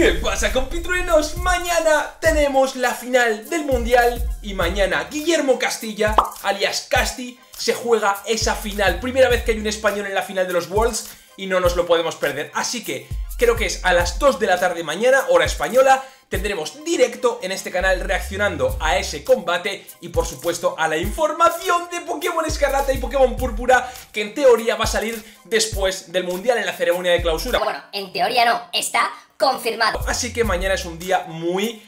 ¿Qué pasa, compitruenos? Mañana tenemos la final del Mundial y mañana Guillermo Castilla, alias Casti, se juega esa final. Primera vez que hay un español en la final de los Worlds y no nos lo podemos perder. Así que creo que es a las 2 de la tarde mañana, hora española, tendremos directo en este canal reaccionando a ese combate y por supuesto a la información de Pokémon Escarlata y Pokémon Púrpura, que en teoría va a salir después del Mundial en la ceremonia de clausura. Bueno, en teoría no, está confirmado. Así que mañana es un día muy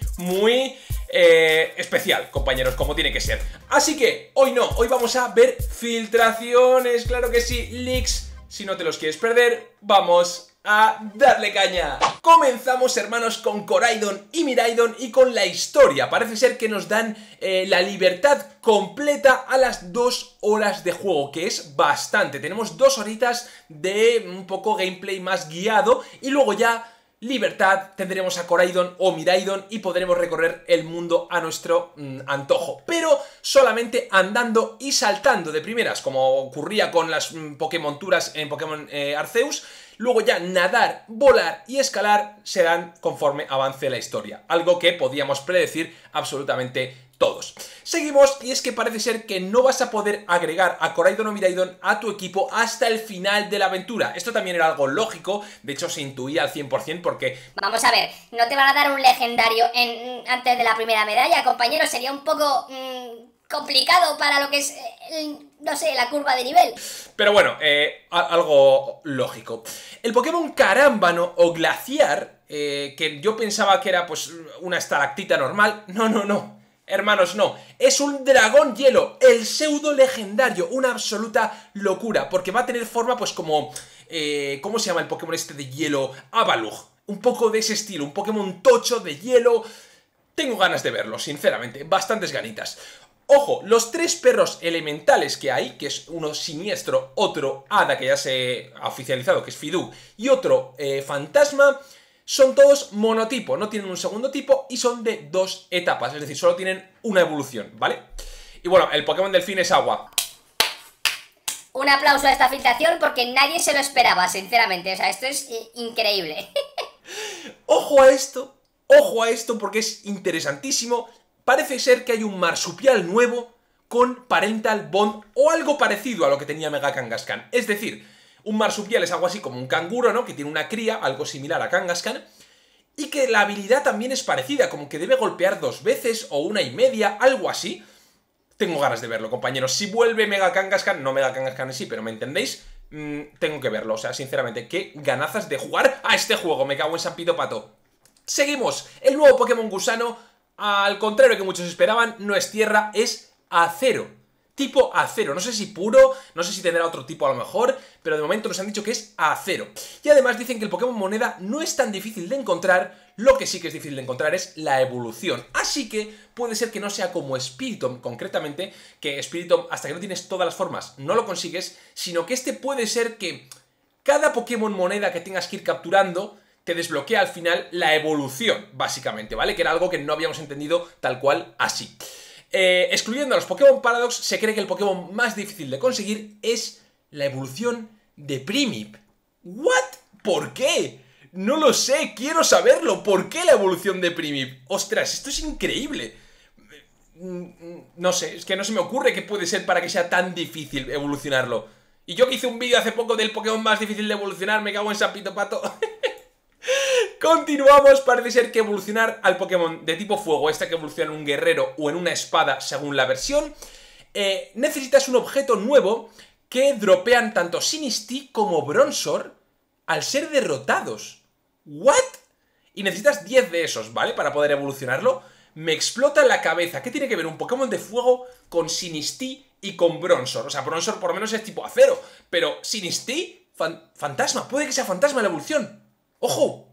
especial, compañeros, como tiene que ser. Así que hoy no, hoy vamos a ver filtraciones, claro que sí, leaks. Si no te los quieres perder, vamos a darle caña. Comenzamos, hermanos, con Coraidon y Miraidon y con la historia. Parece ser que nos dan la libertad completa a las 2 horas de juego, que es bastante. Tenemos 2 horitas de un poco gameplay más guiado y luego ya libertad, tendremos a Coraidon o Miraidon y podremos recorrer el mundo a nuestro antojo, pero solamente andando y saltando de primeras, como ocurría con las Pokémon Turas en Pokémon Arceus. Luego ya nadar, volar y escalar serán conforme avance la historia, algo que podíamos predecir absolutamente todos. Seguimos, y es que parece ser que no vas a poder agregar a Coraidon o Miraidon a tu equipo hasta el final de la aventura. Esto también era algo lógico, de hecho se intuía al 100% porque... Vamos a ver, no te van a dar un legendario antes de la primera medalla, compañero, sería un poco... complicado para lo que es, no sé, la curva de nivel. Pero bueno, algo lógico. El Pokémon Carámbano o Glaciar, que yo pensaba que era pues una estalactita normal, no. Hermanos, no, es un dragón hielo, el pseudo legendario, una absoluta locura, porque va a tener forma pues como, ¿cómo se llama el Pokémon este de hielo? Avalug, un poco de ese estilo, un Pokémon tocho de hielo. Tengo ganas de verlo, sinceramente, bastantes ganitas. Ojo, los 3 perros elementales que hay, que es uno siniestro, otro hada que ya se ha oficializado, que es Fidu, y otro fantasma, son todos monotipo, no tienen un segundo tipo y son de 2 etapas, es decir, solo tienen una evolución, ¿vale? Y bueno, el Pokémon delfín es agua. Un aplauso a esta filtración porque nadie se lo esperaba, sinceramente, o sea, esto es increíble. Ojo a esto porque es interesantísimo. Parece ser que hay un marsupial nuevo con Parental Bond o algo parecido a lo que tenía Mega Kangaskhan. Es decir, un marsupial es algo así como un canguro, ¿no? Que tiene una cría, algo similar a Kangaskhan. Y que la habilidad también es parecida, como que debe golpear 2 veces o 1,5, algo así. Tengo ganas de verlo, compañeros. Si vuelve Mega Kangaskhan, no Mega Kangaskhan en sí, pero ¿me entendéis? Tengo que verlo, o sea, sinceramente, qué ganazas de jugar a este juego. Me cago en San Pito Pato. Seguimos, el nuevo Pokémon Gusano... Al contrario que muchos esperaban, no es tierra, es acero. Tipo acero, no sé si puro, no sé si tendrá otro tipo a lo mejor, pero de momento nos han dicho que es acero. Y además dicen que el Pokémon Moneda no es tan difícil de encontrar, lo que sí que es difícil de encontrar es la evolución. Así que puede ser que no sea como Spiritomb, concretamente, que Spiritomb, hasta que no tienes todas las formas, no lo consigues, sino que este puede ser que cada Pokémon Moneda que tengas que ir capturando... te desbloquea al final la evolución, básicamente, ¿vale? Que era algo que no habíamos entendido tal cual así. Excluyendo a los Pokémon Paradox, se cree que el Pokémon más difícil de conseguir es la evolución de Primip. ¿What? ¿Por qué? No lo sé, quiero saberlo. ¿Por qué la evolución de Primip? ¡Ostras, esto es increíble! No sé, es que no se me ocurre qué puede ser para que sea tan difícil evolucionarlo. Y yo que hice un vídeo hace poco del Pokémon más difícil de evolucionar, me cago en San Pito Pato... Continuamos, parece ser que evolucionar al Pokémon de tipo fuego, esta que evoluciona en un guerrero o en una espada según la versión, necesitas un objeto nuevo que dropean tanto Sinistí como Bronzor al ser derrotados. ¿What? Y necesitas 10 de esos, ¿vale? Para poder evolucionarlo. Me explota la cabeza. ¿Qué tiene que ver un Pokémon de fuego con Sinistí y con Bronzor? O sea, Bronzor por lo menos es tipo acero, pero Sinistí, fantasma, puede que sea fantasma la evolución. ¡Ojo!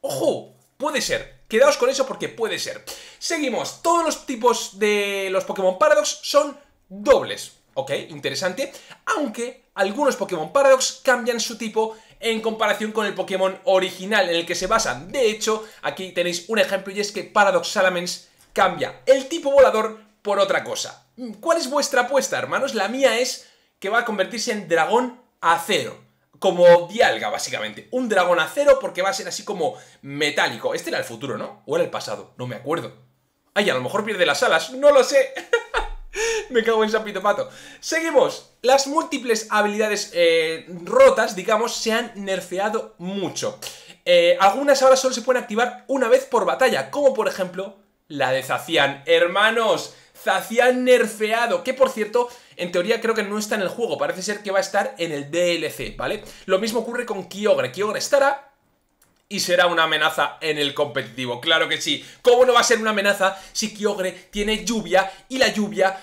¡Ojo! Puede ser. Quedaos con eso porque puede ser. Seguimos. Todos los tipos de los Pokémon Paradox son dobles. Ok, interesante. Aunque algunos Pokémon Paradox cambian su tipo en comparación con el Pokémon original en el que se basan. De hecho, aquí tenéis un ejemplo y es que Paradox Salamence cambia el tipo volador por otra cosa. ¿Cuál es vuestra apuesta, hermanos? La mía es que va a convertirse en dragón acero. como Dialga, básicamente. Un dragón acero porque va a ser así como metálico. Este era el futuro, ¿no? ¿O era el pasado? No me acuerdo. Ay, a lo mejor pierde las alas. No lo sé. Me cago en San Pitomato. Seguimos. Las múltiples habilidades rotas, digamos, se han nerfeado mucho. Algunas ahora solo se pueden activar una vez por batalla, como por ejemplo la de Zacian. Hermanos, Zacian nerfeado, que por cierto, en teoría creo que no está en el juego, parece ser que va a estar en el DLC, ¿vale? Lo mismo ocurre con Kyogre, Kyogre estará y será una amenaza en el competitivo, claro que sí. ¿Cómo no va a ser una amenaza si Kyogre tiene lluvia y la lluvia...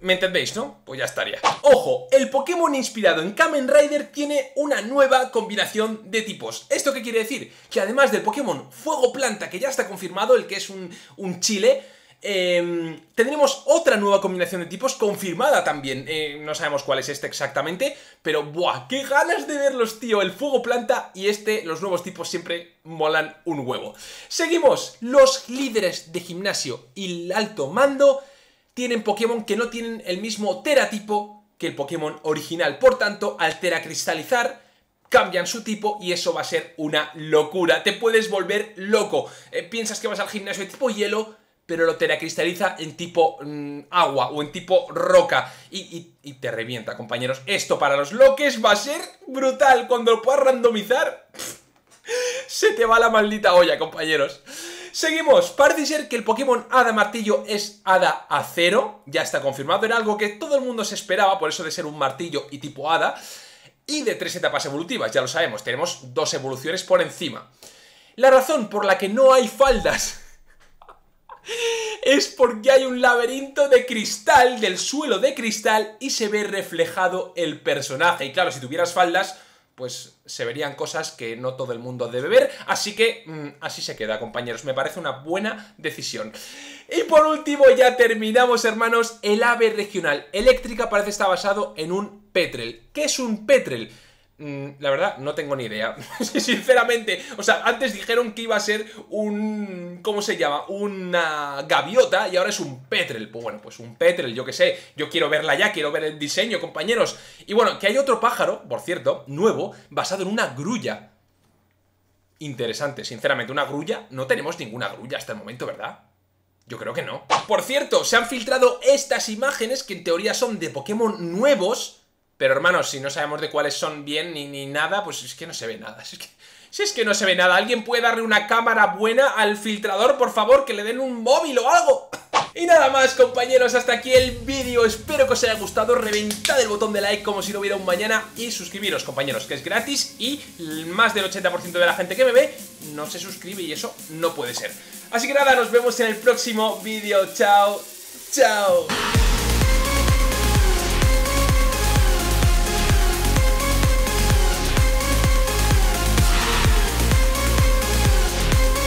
¿Me entendéis, no? Pues ya estaría. Ojo, el Pokémon inspirado en Kamen Rider tiene una nueva combinación de tipos. ¿Esto qué quiere decir? Que además del Pokémon Fuego Planta, que ya está confirmado, el que es un chile, tendremos otra nueva combinación de tipos confirmada también. No sabemos cuál es este exactamente, pero ¡buah! ¡Qué ganas de verlos, tío! El Fuego Planta y este, los nuevos tipos siempre molan un huevo. Seguimos. Los líderes de gimnasio y el alto mando tienen Pokémon que no tienen el mismo teratipo que el Pokémon original. Por tanto, al teracristalizar, cambian su tipo y eso va a ser una locura. Te puedes volver loco. Piensas que vas al gimnasio de tipo hielo, pero lo teracristaliza en tipo agua o en tipo roca. Y te revienta, compañeros. Esto para los loques va a ser brutal. Cuando lo puedas randomizar, se te va la maldita olla, compañeros. Seguimos, parece ser que el Pokémon Hada Martillo es Hada Acero, ya está confirmado, era algo que todo el mundo se esperaba, por eso de ser un martillo y tipo Hada, y de 3 etapas evolutivas, ya lo sabemos, tenemos 2 evoluciones por encima. La razón por la que no hay faldas es porque hay un laberinto de cristal, del suelo de cristal, y se ve reflejado el personaje, y claro, si tuvieras faldas, pues se verían cosas que no todo el mundo debe ver, así que así se queda, compañeros, me parece una buena decisión. Y por último, ya terminamos, hermanos, el ave regional eléctrica parece estar basado en un petrel. ¿Qué es un petrel? La verdad, no tengo ni idea, sinceramente, o sea, antes dijeron que iba a ser un, ¿cómo se llama? Una gaviota y ahora es un petrel, pues bueno, pues un petrel, yo qué sé, yo quiero verla ya, quiero ver el diseño, compañeros. Y bueno, que hay otro pájaro, por cierto, nuevo, basado en una grulla. Interesante, sinceramente, una grulla, no tenemos ninguna grulla hasta el momento, ¿verdad? Yo creo que no. Por cierto, se han filtrado estas imágenes que en teoría son de Pokémon nuevos. Pero, hermanos, si no sabemos de cuáles son bien ni nada, pues es que no se ve nada. Si es que no se ve nada. ¿Alguien puede darle una cámara buena al filtrador, por favor? Que le den un móvil o algo. Y nada más, compañeros, hasta aquí el vídeo. Espero que os haya gustado. Reventad el botón de like como si no hubiera un mañana. Y suscribiros, compañeros, que es gratis. Y más del 80% de la gente que me ve no se suscribe y eso no puede ser. Así que nada, nos vemos en el próximo vídeo. Chao, chao.